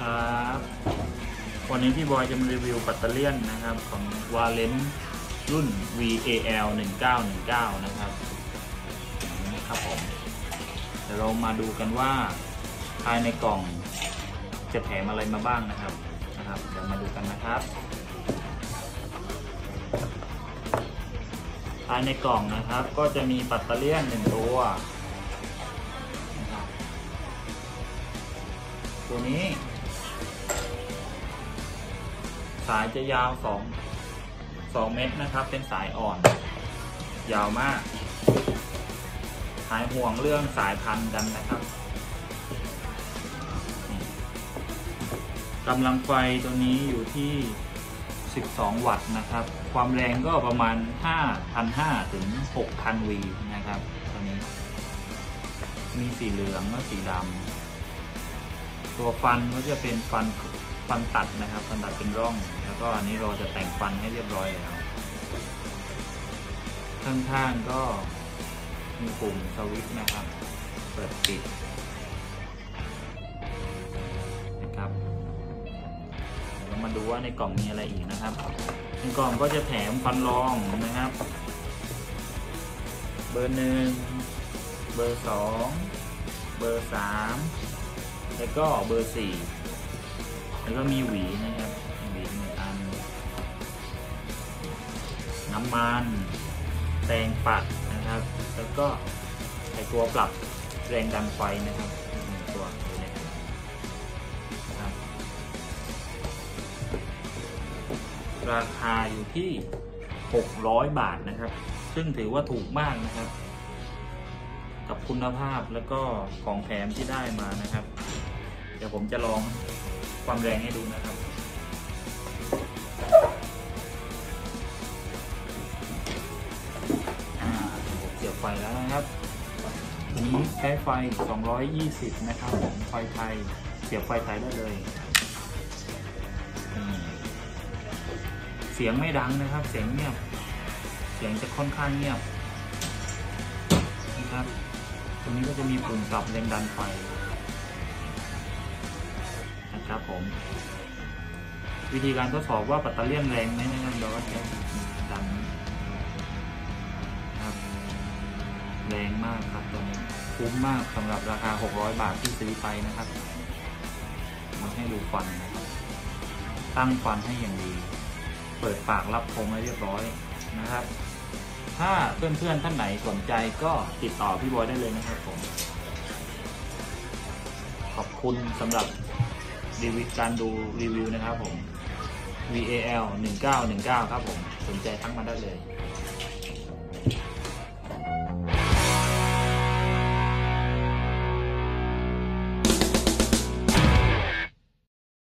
ครับวันนี้พี่บอยจะมารีวิวแบตเตอรี่นะครับของ VAL รุ่น VAL 1919นะครับนี่ครับผมเดี๋ยวเรามาดูกันว่าภายในกล่องจะแถมอะไรมาบ้างนะครับเดี๋ยวมาดูกันนะครับภายในกล่องนะครับก็จะมีแบตเตอรี่1ตัวตัวนี้สายจะยาว2เมตรนะครับเป็นสายอ่อนยาวมากหายห่วงเรื่องสายพันกันนะครับกำลังไฟตัวนี้อยู่ที่12 วัตต์นะครับความแรงก็ประมาณ 5,500 ถึง 6,000 วีนะครับตัวนี้มีสีเหลืองและสีดำตัวฟันก็จะเป็นฟันตัดนะครับฟันตัดเป็นร่องแล้วก็อันนี้เราจะแต่งฟันให้เรียบร้อยแล้วข้างๆก็มีปุ่มสวิตช์นะครับเปิดปิดนะครับเรามาดูว่าในกล่องมีอะไรอีกนะครับในกล่องก็จะแถมฟันรองนะครับเบอร์1เบอร์2เบอร์3แล้วก็เบอร์4แล้วก็มีหวีนะครับหวีหนึ่งอันน้ำมันแปรงปัดนะครับแล้วก็ไอตัวปรับแรงดันไฟนะครับตัวนี้นะครับราคาอยู่ที่600 บาทนะครับซึ่งถือว่าถูกมากนะครับกับคุณภาพแล้วก็ของแถมที่ได้มานะครับเดี๋ยวผมจะลองความแรงให้ดูนะครับเสียบไฟแล้วนะครับอันนี้ใช้ไฟ220นะครับผมไฟไทยเสียบไฟไทยได้เลยเสียงไม่ดังนะครับเสียงเงียบเสียงจะค่อนข้างเงียบนะครับตรงนี้ก็จะมีปุ่มปรับแรงดันไฟครับผมวิธีการทดสอบว่าแบตเตอรี่แรงไหมนะครับเราก็จะดันครับแรงมากครับตัวนี้คุ้มมากสำหรับราคา600 บาทที่ซื้อไปนะครับมาให้ดูฟันนะครับตั้งฟันให้อย่างดีเปิดปากรับคมให้เรียบร้อยนะครับถ้าเพื่อนๆท่านไหนสนใจก็ติดต่อพี่บอยได้เลยนะครับผมขอบคุณสำหรับการดูรีวิวนะครับผม VAL 1919ครับผมสนใจทักมาได้เลย